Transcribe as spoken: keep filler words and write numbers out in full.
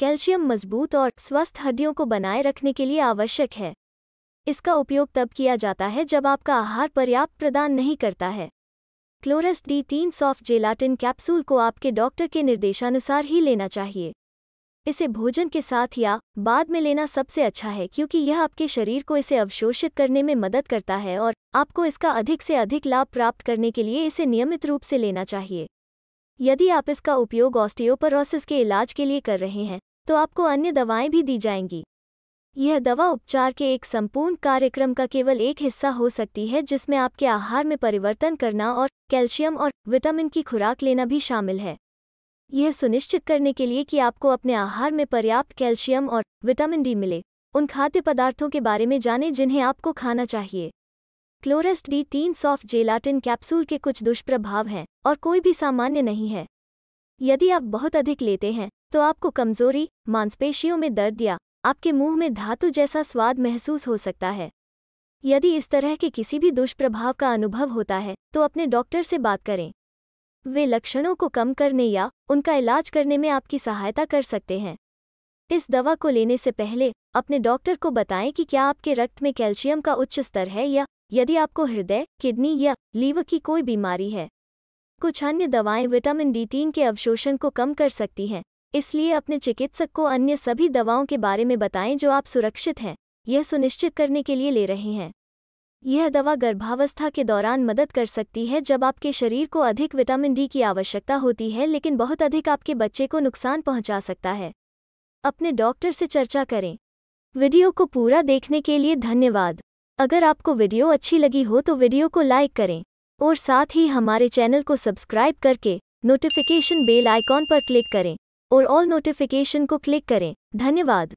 Calcium मजबूत और स्वस्थ हड्डियों को बनाए रखने के लिए आवश्यक है। इसका उपयोग तब किया जाता है जब आपका आहार पर्याप्त प्रदान नहीं करता है। क्लोरेस्ट डी तीन सॉफ्ट जेलाटिन कैप्सूल को आपके डॉक्टर के निर्देशानुसार ही लेना चाहिए। इसे भोजन के साथ या बाद में लेना सबसे अच्छा है, क्योंकि यह आपके शरीर को इसे अवशोषित करने में मदद करता है और आपको इसका अधिक से अधिक लाभ प्राप्त करने के लिए इसे नियमित रूप से लेना चाहिए। यदि आप इसका उपयोग ऑस्टियोपोरोसिस के इलाज के लिए कर रहे हैं तो आपको अन्य दवाएं भी दी जाएंगी। यह दवा उपचार के एक संपूर्ण कार्यक्रम का केवल एक हिस्सा हो सकती है, जिसमें आपके आहार में परिवर्तन करना और कैल्शियम और विटामिन की खुराक लेना भी शामिल है। यह सुनिश्चित करने के लिए कि आपको अपने आहार में पर्याप्त कैल्शियम और विटामिन डी मिले, उन खाद्य पदार्थों के बारे में जानें जिन्हें आपको खाना चाहिए। क्लोरेस्ट डी तीन सॉफ्ट जेलाटिन कैप्सूल के कुछ दुष्प्रभाव हैं और कोई भी सामान्य नहीं है। यदि आप बहुत अधिक लेते हैं तो आपको कमजोरी, मांसपेशियों में दर्द या आपके मुंह में धातु जैसा स्वाद महसूस हो सकता है। यदि इस तरह के किसी भी दुष्प्रभाव का अनुभव होता है तो अपने डॉक्टर से बात करें। वे लक्षणों को कम करने या उनका इलाज करने में आपकी सहायता कर सकते हैं। इस दवा को लेने से पहले अपने डॉक्टर को बताएं कि क्या आपके रक्त में कैल्शियम का उच्च स्तर है या यदि आपको हृदय, किडनी या लीवर की कोई बीमारी है। कुछ अन्य दवाएं विटामिन डी तीन के अवशोषण को कम कर सकती हैं, इसलिए अपने चिकित्सक को अन्य सभी दवाओं के बारे में बताएं जो आप सुरक्षित हैं यह सुनिश्चित करने के लिए ले रहे हैं। यह दवा गर्भावस्था के दौरान मदद कर सकती है, जब आपके शरीर को अधिक विटामिन डी की आवश्यकता होती है, लेकिन बहुत अधिक आपके बच्चे को नुकसान पहुंचा सकता है। अपने डॉक्टर से चर्चा करें। वीडियो को पूरा देखने के लिए धन्यवाद। अगर आपको वीडियो अच्छी लगी हो तो वीडियो को लाइक करें और साथ ही हमारे चैनल को सब्सक्राइब करके नोटिफिकेशन बेल आइकॉन पर क्लिक करें और ऑल नोटिफिकेशन को क्लिक करें। धन्यवाद।